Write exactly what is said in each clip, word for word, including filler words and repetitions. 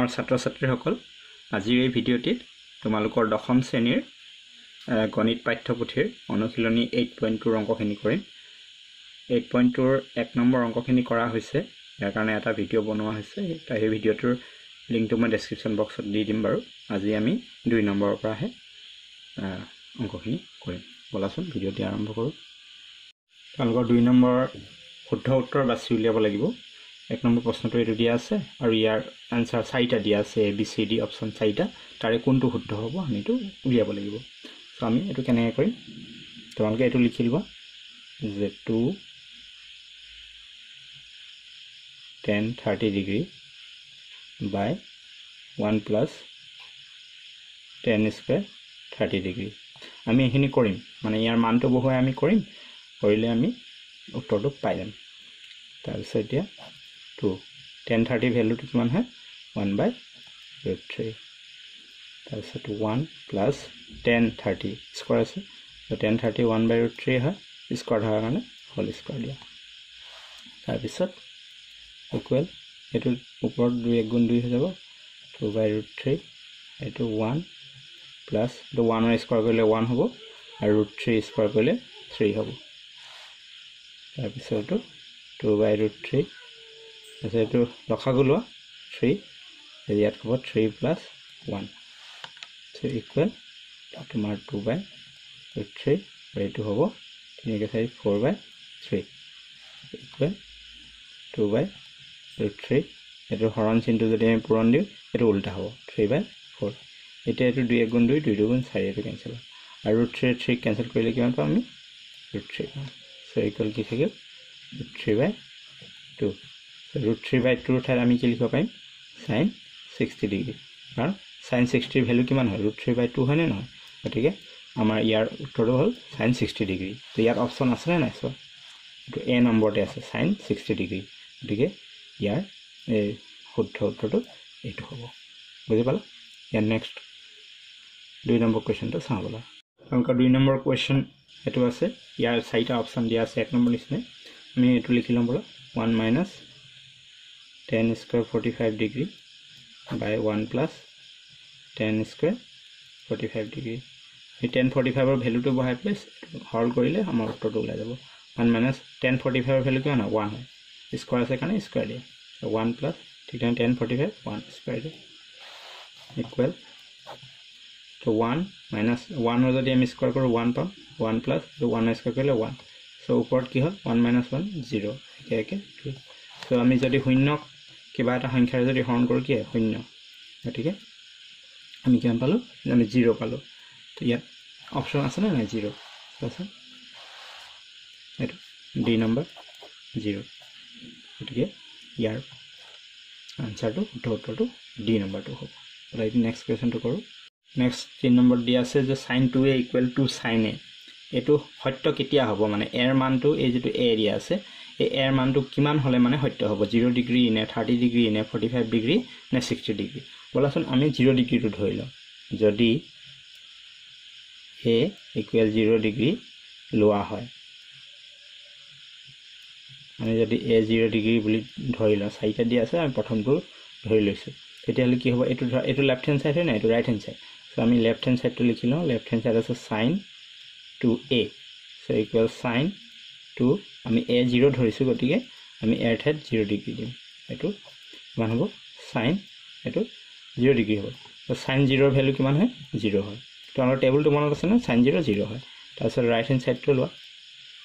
आमर छात्र छात्री हकल आजिर ए भिडियोटित तुमालोकर दशम श्रेणीर गणित पाठ्यपुथिर अनुशीलनी आठ पॉइंट दो अंकखिनि करिम। आठ पॉइंट दो ৰ एक নম্বৰ अंकखिनि কৰা হৈছে। ইয়াৰ কাৰণে এটা ভিডিও বনোৱা হৈছে। এই ভিডিওটোৰ লিংকটো মই ডেসক্ৰিপচন বক্সত দি দিম বাৰু। আজি আমি দুই নম্বৰৰ পৰা হে अंकखिनि কৰিম। বলাচোন ভিডিওটি আৰম্ভ কৰোঁ। তোমালোকৰ দুই নম্বৰ শুদ্ধ উত্তৰ বাছি উলিয়াব লাগিব। एक नम्बर प्रश्नটো এটো দিয়া আছে আৰু ইয়াৰ आन्सर চাৰিটা দিয়া আছে A B C D option চাৰিটা তাৰে কোনটো শুদ্ধ হ'ব আমিটো উলিয়াব লাগিব। সো আমি এটো কেনে কৰিম তোমালোকে এটো লিখি লিবা যে দুই tan तीस ডিগ্ৰি বাই এক প্লাস tan স্কয়াৰ तीस ডিগ্ৰি আমি এখিনি কৰিম মানে ইয়াৰ মানটো বহাই আমি কৰিম কৰিলে আমি উত্তৰটো পাই যাম। তাৰপিছত এতিয়া टू टेन थर्टी वैल्यू तो कितना है वन बाय रूट थ्री तरह two one plus tan thirty square से तो tan thirty one by root three है स्क्वायर है कारण होल स्क्वायर दिया तार इक्वल ये ऊपर दो एक गुण दुई हो जाए टू बाय रूट थ्री ये वन प्लस तो वन स्क्वायर कर ले वन हम और रूट थ्री स्क्वायर कर ले थ्री हम तार टू बाय रूट थ्री ऐसे तो लखा गुलो थ्री यदि याद करो थ्री प्लस वन तो इक्वल तो मार two by root three by two होगा तीन के side four by three equal two by root three ये तो हरण सिंटू जो टाइम पुरान दियो ये तो उल्टा होगा थ्री बाय फोर इटे ये तो दो एक गुन दो दो गुन साइड ये तो कैंसिल और रूट थ्री थ्री कैंसिल कर लेके वन पामी रूट थ्री तो इक्वल किसे के root three by two root three by two ठार आमी के लिखा पाइम साइन सिक्सटी डिग्री कारण साइन सिक्सटी वैल्यू किमान है रूट थ्री बाय टू है ना ठीक है आमार यार उत्तर हल साइन सिक्सटी डिग्री तो यार ऑप्शन आसने ना सो तो ए नम्बरटे आछे साइन सिक्सटी डिग्री ठीक है यार शुद्ध उत्तर ये हम बुझे पाला यार नेक्स्ट दुई नम्बर क्वेश्चन तो चाह बोला तुमको दुई नम्बर क्वेश्चन ये आज यार चारिटा ऑप्शन दिया एक नम्बर निचने आम यू लिखी लम बोला one minus tan square forty five degree by one plus tan square forty five degree tan forty फाइवर वैल्यू तो बढ़ाई प्लस हल करें आम उत्तर ऊल जा वन माइनस टेन फोर्टी फाइवर वैल्यू क्या वन है स्क्वायर आसान स्क्वायर दिए वन प्लस ठीक है tan forty five one square दिए इक्वल तो वन माइनस वन जो आम स्क्वायर करूँ वन पा वन प्लस वन स्क्वायर कर वन सो ऊपर कि है वन माइनस वन जिरो एक एक तो आम जो शून्य क्या संख्यार जो हरण करूँ कि शून्य गति के आम क्या पाल आम जिरो पाल तो इतना ऑप्शन आसने ना जिरो डी नम्बर जिरो गति यार आन्सार तो शुद्ध उत्तर तो डी नम्बर तो हम इतना नेक्स्ट क्वेश्चन तो करूँ। नेक्स्ट तीन नम्बर दिया जो sine two A equal to sine A ये सत्य केতিয়া হব মানে এর মানটো এই যেটো এ দিয়া আছে এই এর মানটো কিমান হলে মানে সত্য হব শূন্য ডিগ্রি নে ত্ৰিশ ডিগ্ৰি নে पैंतालीस ডিগ্ৰি নে साठ ডিগ্ৰি বলাছন আমি শূন্য ডিগ্ৰিটো ধৰিলো যদি এ ইকুয়াল শূন্য ডিগ্ৰি লোৱা হয় আমি যদি এ শূন্য ডিগ্ৰি বুলি ধৰিলো সাইটা দিয়া আছে আমি প্ৰথমটো ধৰি লৈছো তেতিয়ালে কি হ'ব এটো এটো লেফট হ্যান্ড সাইড হয় না এটো ৰাইট হ্যান্ড সাইড সো আমি লেফট হ্যান্ড সাইডটো লিখিলো লেফট হ্যান্ড সাইড আছে sin two A so equal sine two आम ए जिरो धरसो गति के आम एर ठात जिरो डिग्री दीम यू किमान हम साइन यू जिरो डिग्री हम तो साइन जिरो वैल्यू किमान है जिरो है तो टेबल तो मन आसने साइन जिरो जिरो है तरह राइट हैंड साइड तो ला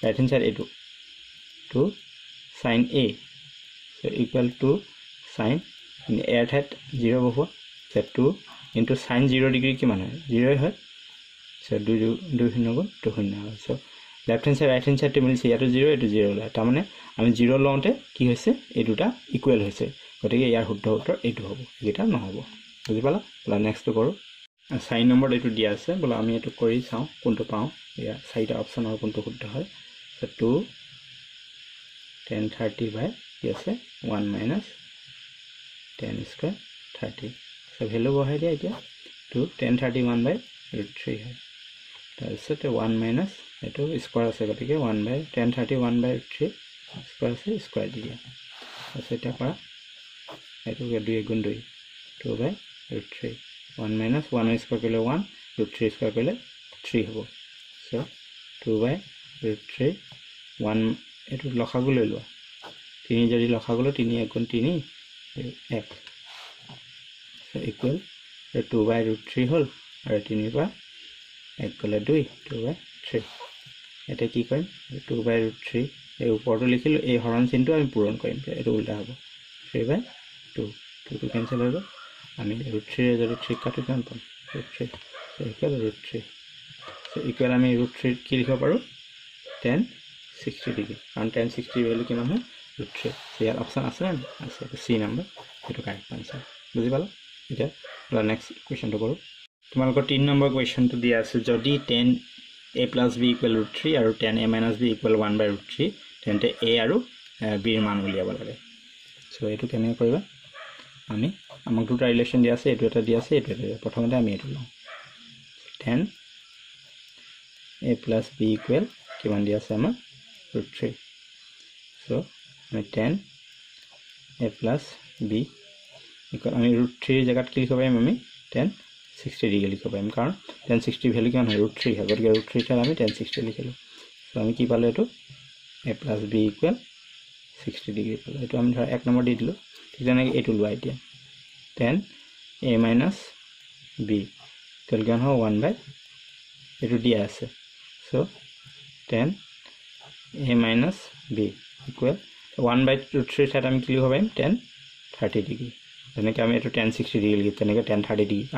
राइट हैंड साइड यू two sine A so equal to sine एर ठात जिरो बहुआ so two into sine zero degree किमान है जिरो है सो दो दो शून्य गुण दो शून्य so left hand side right hand side मिलसे यार जिरो ये जिरो ओला तार माने आमी जिरो लौते कि होइसे ए दुटा इक्वल होइसे गतिके यार शुद्ध उत्तर एटु हबो एटा नहबो बुझि पाला बोला नेक्स्ट तो करो साइन नम्बर एटु दिया आछे बोला आमी एटु करि चाऊ कोनटो पाऊ या साइड ऑप्शन और कोनटो शुद्ध होय सो टू tan तीस बाय कि आछे वन माइनस tan स्क्वायर तीस सो वैल्यू बहाय दिया एटा टू tan इकतीस बाय √तीन है तरह वन माइनस ये स्क्वायर आस गति के one by tan thirty one by three square आस स्क्वायर दी दिया तरह दो एक गुण दुई two by root three. one minus one square kilo one, root three square kilo three hobo. So two by root three, one it would lochagulo loa. Tini jari lochagulo tini ekon tini ek. So equal the two by root three whole or tini by equal two by three. At a key coin, two by root three. A portal little a horns into a puron coin. It will have three by two. Two to cancel over. I mean, root three is a root three cut example. Root three. So equal root three. So equal I mean root three kill over ten sixty degree. On ten sixty value came on root three. So your option as well as C number. It will correct answer. Visible? Yeah. The next question to go. Tomorrow ten number question to the answer. Jodi ten a plus b equal root three or ten a minus b equal one by root three. Then a or b man will be able to. So it can be. আমি আমাক দুটা relation দিয়া আছে এটু এটা দিয়া আছে এটু এটা প্রথমতে আমি এটু লও ten a plus b equal কিমান দিয়া আছে আমা root three সো আমি ten a plus b equal আমি root three জায়গাত কি লিখবাম আমি ten sixty ডিগ্রি লিখবাম কারণ ten sixty ভ্যালু কিমান হয় root three হয় গতিকে root three টা আমি ten sixty লিখিলো সো আমি কি পালো এটু a plus b equal sixty degree পালো এটু আমি এক নম্বর দি দিলো then a to y idea ten a minus b equal to one by a to d so ten a minus b equal one by root three that I'm killing ten thirty degree then I come to ten sixty degree then ten thirty degree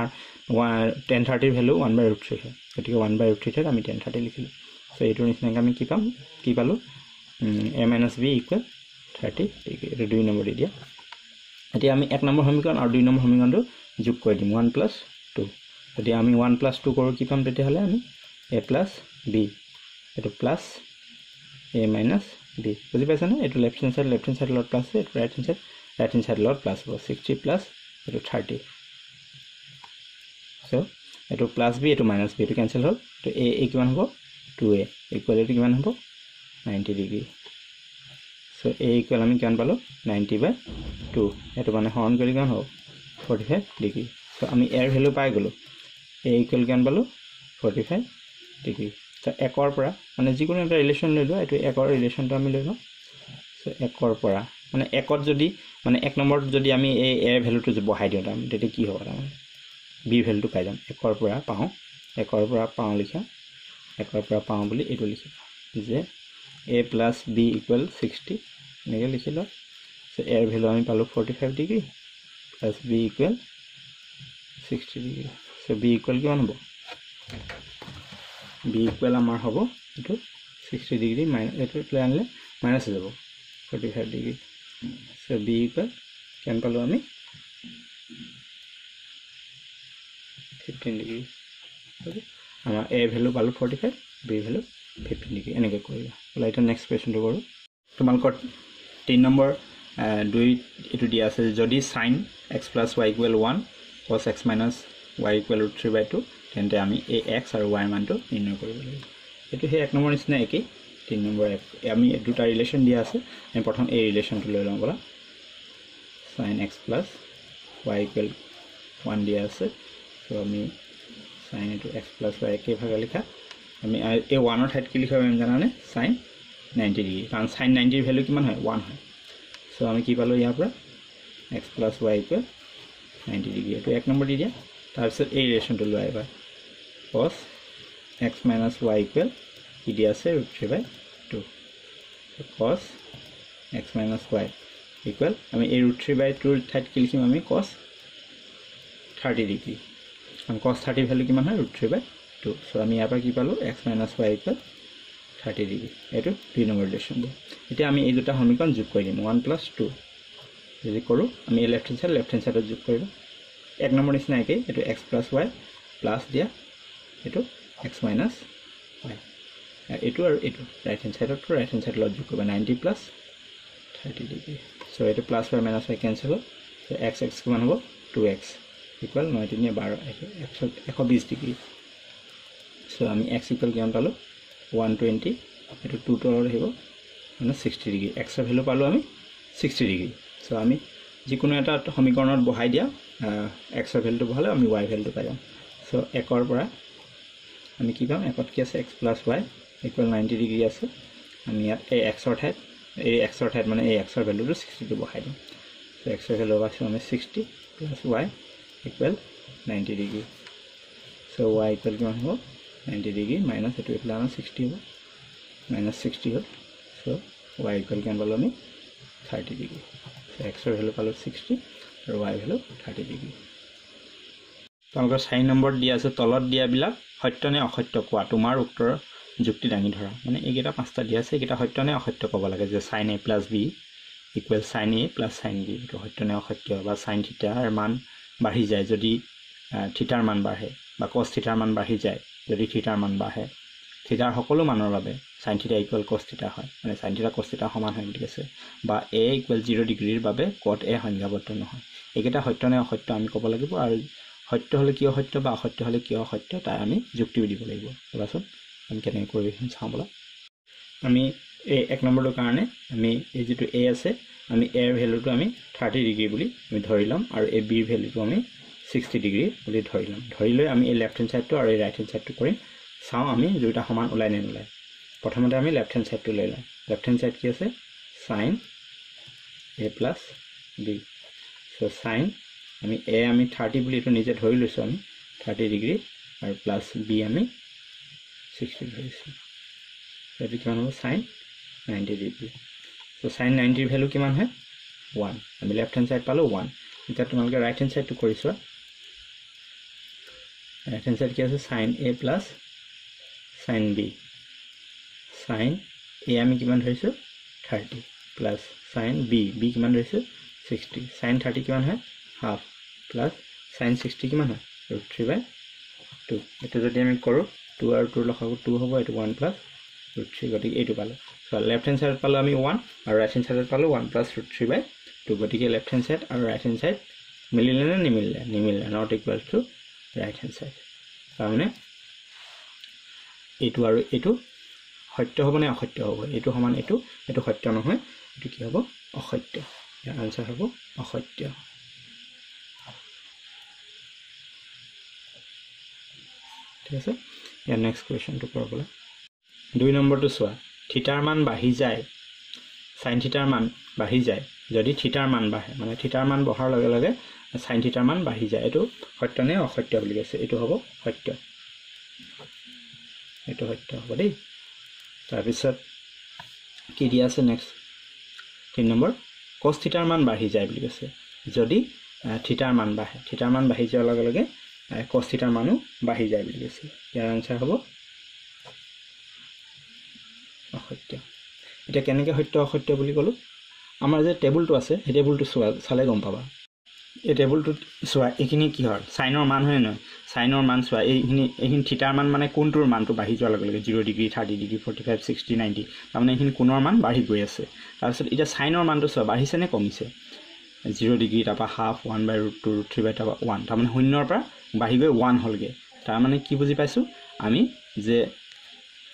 one ten thirty value one by root three so one by root three I'm ten thirty so it is going to keep up keep a minus b equal thirty degree do number idea এতিয়া আমি এক number সমীকৰণ আৰু দুই number সমীকৰণটো যোগ কৰি দিম one plus two যদি আমি one plus two কৰো কি পাম তেতিয়া হলে আমি a plus b এটো প্লাস a minus b বুজি পাইছ না এটো left hand side left hand side লট প্লাস এটো right hand side right hand side লট প্লাস হ'ব sixty প্লাস এটো thirty সো এটো প্লাস b এটো মাইনাস b এটো ক্যান্সেল হ'ল তো a a কিমান হ'ব two a ইকুয়াল এটো কিমান হ'ব ninety degree so a equal আমি কিমান পালো ninety by two এটো মানে হৰণ কৰি কিমান হ'ব forty-five ডিগ্ৰি সো আমি এৰ ভ্যালু পাই গলো a equal কিমান পালো forty-five ডিগ্ৰি তো একৰ পৰা মানে যিকোনো এটা ৰিলেশন লৈ লও এটো একৰ ৰিলেশনটো আমি লৈ লও সো একৰ পৰা মানে একত যদি মানে এক নম্বৰত যদি আমি এই a ভ্যালুটো বহাই দিও আমি তেতিয়া কি হ'ব মানে b ভ্যালুটো পাই যাম একৰ পৰা পাও একৰ পৰা পাও লিখা একৰ পৰা পাও বুলি এটো লিখিব যে a plus b equal sixty negative লিখিলো সো এর ভ্যালু আমি পালো forty-five degree plus b equal sixty degree so b equal কি মানব b equal আমার হবো এটু sixty ডিগ্রি মাইনাস এটু প্লে আনলে মাইনাস হয়ে যাব forty-five degree so b equal কেন পালো আমি fifteen ডিগ্রি ওকে আমার a ভ্যালু পালো forty-five b value fifteen degree and I go later next question to go to my court ten number uh, do it to the answer jodi sine x plus y equal one cos x minus y equal root three by two then I mean ax or y man to in it to here number is nike ten number I mean do the relation the answer and put on a relation to learn sine x plus y equal one the answer so I mean sine to x plus y equal আমি এ one এর height কি লিখা আমি জানা না sin ninety degree কারণ sin ninety value কি মান হয় one হয় সো আমি কি পালো ইয়াৰ পৰা x plus y equal ninety degree এটো এক নম্বৰ দি দিয়া তাৰপিছত এই ৰিলেশনটো লৈ আইবা cos x minus y equal কি দিয়া আছে root three by two so cos x minus y equal আমি এই root three by two ৰ height কি লিখিম আমি cos thirty ডিগ্রি কারণ cos thirty ভ্যালু কি মান হয় root three by two so আমি ইয়াৰ পৰা কি পালো x minus y equal thirty degree এটো দুই নম্বৰ ৰিলেশন দ এতিয়া আমি এই দুটা সমীকৰণ যোগ কৰি দিম one plus two যদি কৰো আমি left hand side left hand সাইডত যোগ কৰিলো এক নম্বৰ নিচিনা একে এটো x plus y প্লাস দিয়া এটো x minus y এটো আৰু এটো ৰাইট হ্যান্ড সাইডত ৰাইট হ্যান্ড সাইডত যোগ কৰিবা ninety plus thirty degree so এটো plus y minus y cancel হ'ব সো x x কিমান হ'ব two x equal nine ten one twenty degree so I mean x equal given palo one twenty at two to sixty degree x value palo I mean sixty degree so I mean जिकुनो एटा समीकरणत बहाई दिया x ৰ ভ্যালুটো বহালে আমি y ভ্যালুটো পাই যাম সো এক ৰ পৰা আমি কি পাম একত কি আছে x + y = নব্বৈ ডিগ্রি আছে আমি ইয়াত এই x ৰ ঠাইত এই x ৰ ঠাইত মানে এই x ৰ ভ্যালুটো ষাঠি বহাই দিম সো x ৰ ভ্যালু আছে আমি ষাঠি + y = নব্বৈ ডিগ্রি সো y = কিমান হ'ব নব্বৈ ডিগ্রি - এটো এটো আনা ষাঠি হ'ব -ষাঠি হ'ব সো y = কিমান পালো আমি ষাঠি ডিগ্রি x value পালো ষাঠি আর y value ষাঠি ডিগ্রি তোমালোকৰ সাই নম্বৰ দিয়া আছে তলত দিয়া বিলা সত্যনে অসত্য কোৱা তোমাৰ উত্তৰ যুক্তি দাঙি ধৰা মানে এইটা পাঁচটা দিয়া আছে এইটা সত্যনে অসত্য ক'ব লাগে যে sin a + b = sin a + sin b তো সত্যনে অসত্য বা sin θ এর মান বাঢ়ি যায় যদি θ এর মান বাঢ়ে বা cos θ এর মান বাঢ়ি যায় যদি θ এর মান বাঢ়ে θ এর সকলো মানৰ বাবে sin θ = cos θ হয় মানে sin θ cos θ সমান হয় ঠিক আছে বা a = শূন্য ডিগ্ৰিৰ বাবে cot a সংজ্ঞাবদ্ধ নহয় এইটা সত্যনে অসত্য আমি ক'ব লাগিব আৰু সত্য হলে কি সত্য বা অসত্য হলে কি অসত্য তাই আমি যুক্তি দিব লাগিব বুঝাছন আমি কেনে কৰি চামলা আমি এই এক নম্বৰৰ কাৰণে আমি এই যেটো a আছে আমি a ৰ ভ্যালুটো আমি ষাঠি ডিগ্ৰি বুলি আমি ধৰিলাম আৰু এই b ৰ ভ্যালুটো আমি ষাঠি ডিগ্ৰি বুলি ধৰিলাম ধৰিলৈ আমি এই লেফট হ্যান্ড সাইডটো আৰু এই ৰাইট হ্যান্ড সাইডটো কৰিম সাও আমি দুইটা সমান ওলাই নে ওলাই प्रथमতে আমি লেফট হ্যান্ড সাইডটো লৈ লম লেফট হ্যান্ড সাইড কি আছে sin a + b so sin আমি a আমি ষাঠি বুলি তো নিজে ধৰি লৈছো আমি ষাঠি ডিগ্ৰি আৰু প্লাস b আমি ষাঠি ধৰিছো এটো কিমান হ'ব sin নব্বৈ ডিগ্রি সো sin নব্বৈ ভ্যালু কিমান হয় এক আমি লেফট হ্যান্ড সাইড পালো এক এতিয়া তোমালোকে ৰাইট হ্যান্ড সাইডটো কৰিছো ৰাইট হ্যান্ড সাইড কি আছে sin a + sin b sin a আমি কিমান ধৰিছো ষাঠি + sin b b কিমান ধৰিছো ষাঠি sin ষাঠি কিমান হয় হাফ + sin ষাঠি কিমান হয় √থ্ৰী বাই টু এটো যদি আমি কৰো দুই আৰু দুই লখাও দুই হ'ব এটো এক + √থ্ৰী গতিকে এটো পালো সো লেফট হ্যান্ড সাইড পালো আমি এক আৰু ৰাইট হ্যান্ড সাইড পালো এক + √থ্ৰী বাই টু গতিকে লেফট হ্যান্ড সাইড আৰু ৰাইট হ্যান্ড সাইড মিলিলে নে নিমিলে নিমিলে not equal to right hand side তাৰমানে এটো আৰু এটো সত্য হবে না অসত্য হবে এটো সমান এটো এটো সত্য নহয় এটো কি হবে অসত্য এর आंसर হবে অসত্য ঠিক আছে এর নেক্সট কোয়েশ্চনটো পৰবলা দুই নম্বৰটো চোৱা থিটাৰ মান বাঢ়ি যায় sin থিটাৰ মান বাঢ়ি যায় যদি থিটাৰ মান বাঢ়ে মানে থিটাৰ মান বহাৰ লগে লগে sin থিটাৰ মান বাঢ়ি যায় এটো সত্য নে অসত্য বুলি কৈছে এটো হ'ব সত্য এটো সত্য হ'ব দেই তাৰপিছত কি দিয়া আছে নেক্সট তিন নম্বৰ cos θ ৰ মান বাঢ়ি যায় বুলি কৈছে যদি θ ৰ মান বাঢ়ে θ ৰ মান বাঢ়ি যোৱাৰ লগে লগে cos θ ৰ মানও বাঢ়ি যায় বুলি কৈছে ইয়াৰ आंसर হ'ব অসত্য এটা কেনেকৈ সত্য অসত্য বুলি ক'লো আমাৰ যে টেবুলটো আছে এই টেবুলটো চালে গম পাবা এই টেবুলটো চোৱা এখিনি কি হয় সাইনৰ মান হয় না সাইনৰ মান চোৱা এইখিনি এইখিনি θ ৰ মান মানে কোনটোৰ মানটো বাঢ়ি যোৱাৰ লগে লগে শূন্য ডিগ্ৰি ষাঠি ডিগ্ৰি পঁয়তাল্লিছ ষাঠি নব্বৈ তাৰ মানে এইখিনি কোণৰ মান বাঢ়ি গৈ আছে তাৰ পিছত এটা সাইনৰ মানটো চোৱা বাঢ়িছে নে কমিছে শূন্য ডিগ্ৰি তাৰপা হাফ এক বাই √দুই √থ্ৰী বাই তাৰপা এক তাৰ মানে শূন্যৰ পৰা বাঢ়ি গৈ এক হ'লগে তাৰ মানে কি বুজি পাইছো আমি যে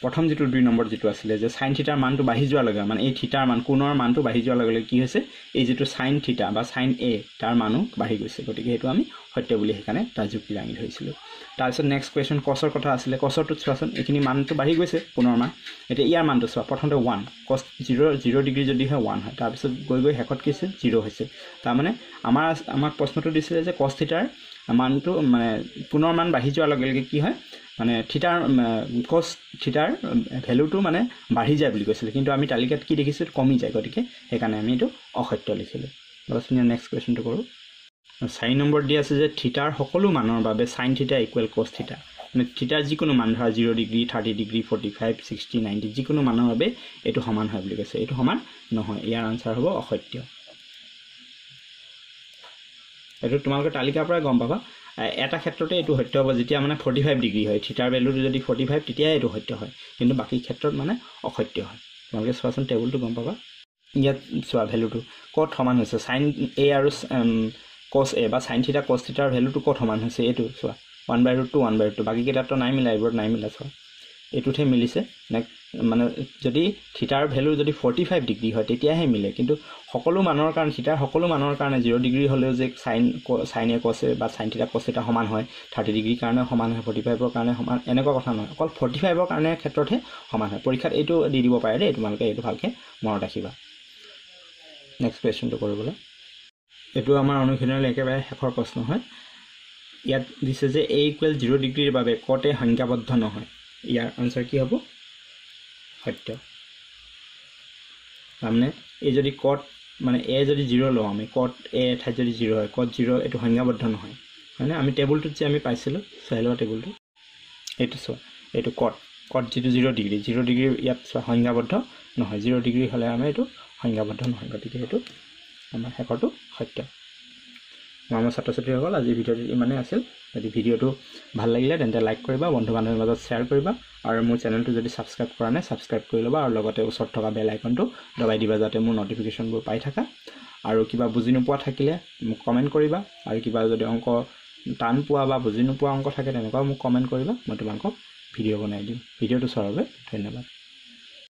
প্ৰথম যেটো দুই নম্বৰ যেটো আছিলে যে sin θ ৰ মানটো বাঢ়ি যোৱাৰ লগে মানে এই θ ৰ মান কোণৰ মানটো বাঢ়ি যোৱাৰ লগে লগে কি হৈছে এই যেটো sin θ বা sin a তাৰ মানও বাঢ়ি গৈছে গতিকে হেতু আমি সত্য বুলি হেকানে তাৰ যুক্তি লাগি ধৰিছিল তাৰ পিছত নেক্সট কোৱেশ্চন cos ৰ কথা আছিলে cos ৰ চোৱাচোন এখিনি মানটো বাঢ়ি গৈছে কোণৰ মান এটা ইয়াৰ মানটো চোৱা প্ৰথমতে এক cos শূন্য শূন্য ডিগ্ৰি যদি হয় এক হয় তাৰ পিছত গৈ গৈ হেকত কিছে শূন্য হৈছে তাৰ মানে আমাৰ আমাক প্ৰশ্নটো দিছিলে যে cos θ ৰ মানটো মানে কোণৰ মান বাঢ়ি যোৱাৰ লগে লগে কি হয় মানে থিটার cos থিটার ভ্যালুটো মানে বাঢ়ি যায় বুলি কৈছিল কিন্তু আমি তালিকাত কি দেখিছো কমি যায় গতিকে এখানে আমি এটো অসত্য লিখিলো বস নি নেক্সট কোয়েশ্চনটো কৰো সাইন নম্বৰ দি আছে যে থিটাৰ সকলো মানৰ বাবে sin theta equal cos theta মানে থিটাৰ যি কোনো মান ধৰা শূন্য ডিগ্ৰি ষাঠি ডিগ্ৰি পঁয়তাল্লিছ ষাঠি নব্বৈ যি কোনো মানৰ বাবে এটো সমান হয় বুলি কৈছে এটো সমান নহয় ইয়াৰ आंसर হ'ব অসত্য এটো তোমালোকৰ তালিকাৰ পৰা গম পাবা এটা ক্ষেত্রতে এটো সত্য হ'ব যেতিয়া মানে পঁয়তাল্লিছ ডিগ্রি হয় θ ৰ ভ্যালু যদি পঁয়তাল্লিছ তেতিয়া এটো সত্য হয় কিন্তু বাকি ক্ষেত্ৰত মানে অসত্য হয় তোমালোকে সচন টেবুলটো গম পাবা ইয়াত সোয়া ভ্যালুটো কত সমান হৈছে sin a আৰু cos a বা sin θ cos θ ৰ ভ্যালুটো কত সমান হৈছে এটো সোয়া এক বাই √দুই এক বাই √দুই বাকি কেইটাটো নাই মিলাই এইবোৰ নাই মিলাছ এটুতে মিলিছে না মানে যদি থিটার ভ্যালু যদি forty-five ডিগ্রি হয় তেতিয়াহে মিলে কিন্তু সকলো মানৰ কাৰণ থিটা সকলো মানৰ কাৰণে zero ডিগ্রি হলেও যে sin sin a cos বা sin theta cos theta সমান হয় thirty ডিগ্রি কাৰণে সমান হয় forty-five ৰ কাৰণে সমান এনেকুৱা কথা নহয় অকল forty-five ৰ কাৰণে ক্ষেত্ৰতে সমান হয় পৰীক্ষাত এইটো দি দিব পাৰে ৰে তোমালকে এইটো ভালকে মনত ৰাখিবা নেক্সট কোৱেশ্চনটো কৰিবলৈ এইটো আমাৰ অনুশীলনৰ একেবাৰে শেষৰ প্ৰশ্ন হয় ইয়াত দিছে যে a equal zero ডিগ্ৰিৰ বাবে কটে সংখ্যাবদ্ধ নহয় ইয়াৰ আনসার কি হ'ব সত্য সামনে এই যদি কট মানে a যদি zero লও আমি কট a ঠাই যদি zero হয় কট zero এটো সংখ্যাবদ্ধ নহয় মানে আমি টেবুলটো যে আমি পাইছিল চাইলৱা টেবুলটো এটো সো এটো কট cot zero zero degree zero degree ইয়াত সংখ্যাবদ্ধ নহয় zero ডিগ্রি হলে আমি এটো সংখ্যাবদ্ধ নহয় গতিকে এটো আমাৰ হেকটো সত্য मामा ছাত্র ছাত্রীসকল আজি ভিডিওটো ইমানে আছিল যদি ভিডিওটো ভাল লাগিলে তেন্তে লাইক কৰিবা বন্ধু বান্ধৱীৰ মাজত শেয়াৰ কৰিবা আৰু মোৰ চেনেলটো যদি সাবস্ক্ৰাইব কৰা নাই সাবস্ক্ৰাইব কৰি লবা আৰু লগতে ওচৰত থকা বেল আইকনটো দবাই দিবা যাতে মোৰ নটিফিকেশনবোৰ পাই থাকা আৰু কিবা বুজি নোপোৱা থাকিলে মোক কমেন্ট কৰিবা আৰু কিবা যদি অংক টান পোৱা বা বুজি নোপোৱা অংক থাকে তেনকা মোক কমেন্ট কৰিবা মই তোমাক ভিডিও বনাই দিম ভিডিওটো চোৱাৰ বাবে ধন্যবাদ